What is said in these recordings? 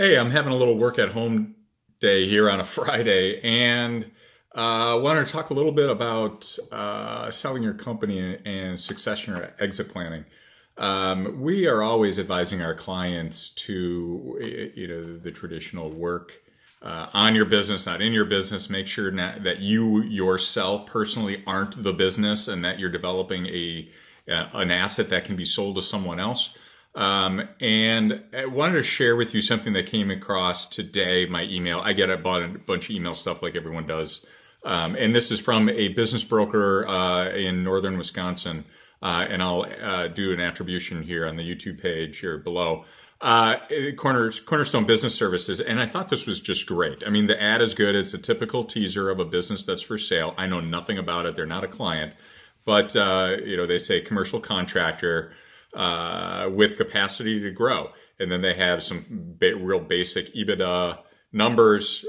Hey, I'm having a little work at home day here on a Friday, and I wanted to talk a little bit about selling your company and succession or exit planning. We are always advising our clients to, the traditional work on your business, not in your business. Make sure that you yourself personally aren't the business, and that you're developing an asset that can be sold to someone else. And I wanted to share with you something that came across today, my email. I get a bunch of email stuff like everyone does. And this is from a business broker in northern Wisconsin. And I'll do an attribution here on the YouTube page here below. Cornerstone Business Services. And I thought this was just great. I mean, the ad is good. It's a typical teaser of a business that's for sale. I know nothing about it. They're not a client. But, they say commercial contractor with capacity to grow. And then they have some real basic EBITDA numbers,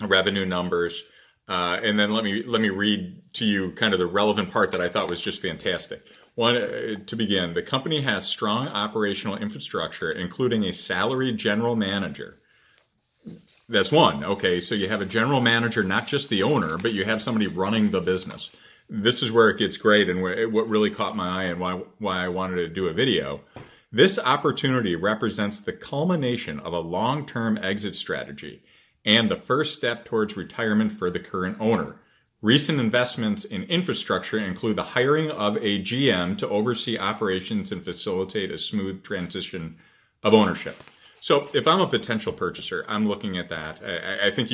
revenue numbers. And then let me read to you kind of the relevant part that I thought was just fantastic. One, to begin, the company has strong operational infrastructure, including a salaried general manager. That's one. Okay, so you have a general manager, not just the owner, but you have somebody running the business. This is where it gets great and what really caught my eye and why I wanted to do a video. This opportunity represents the culmination of a long-term exit strategy and the first step towards retirement for the current owner. Recent investments in infrastructure include the hiring of a GM to oversee operations and facilitate a smooth transition of ownership. So if I'm a potential purchaser, I'm looking at that. I think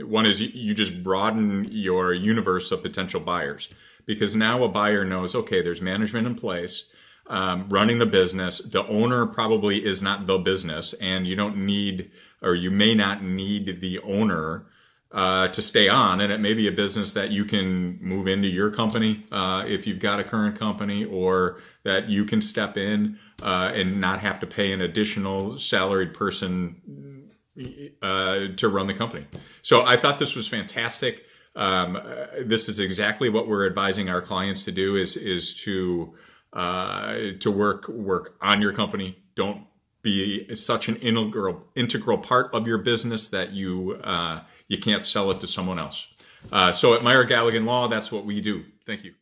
one is you just broaden your universe of potential buyers, because now a buyer knows, okay, there's management in place, running the business. The owner probably is not the business, and you don't need, or you may not need the owner to stay on. And it may be a business that you can move into your company if you've got a current company, or that you can step in and not have to pay an additional salaried person to run the company. So I thought this was fantastic. This is exactly what we're advising our clients to do, is to work on your company. Don't be such an integral part of your business that you can't sell it to someone else. So at Meyer Galligan Law, that's what we do. Thank you.